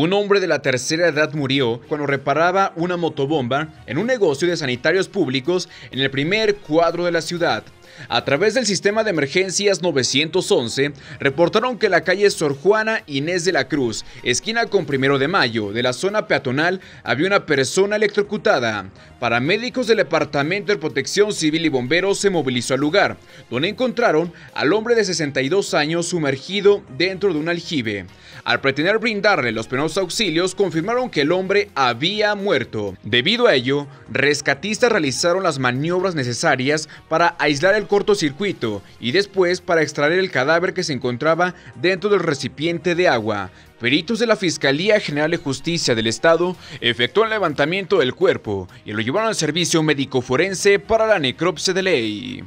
Un hombre de la tercera edad murió cuando reparaba una motobomba en un negocio de sanitarios públicos en el primer cuadro de la ciudad. A través del sistema de emergencias 911, reportaron que la calle Sor Juana Inés de la Cruz, esquina con Primero de Mayo, de la zona peatonal, había una persona electrocutada. Paramédicos del Departamento de Protección Civil y Bomberos se movilizó al lugar, donde encontraron al hombre de 62 años sumergido dentro de un aljibe. Al pretender brindarle los primeros auxilios, confirmaron que el hombre había muerto. Debido a ello, rescatistas realizaron las maniobras necesarias para aislar el cortocircuito y después para extraer el cadáver que se encontraba dentro del recipiente de agua. Peritos de la Fiscalía General de Justicia del Estado efectuaron el levantamiento del cuerpo y lo llevaron al servicio médico forense para la necropsia de ley.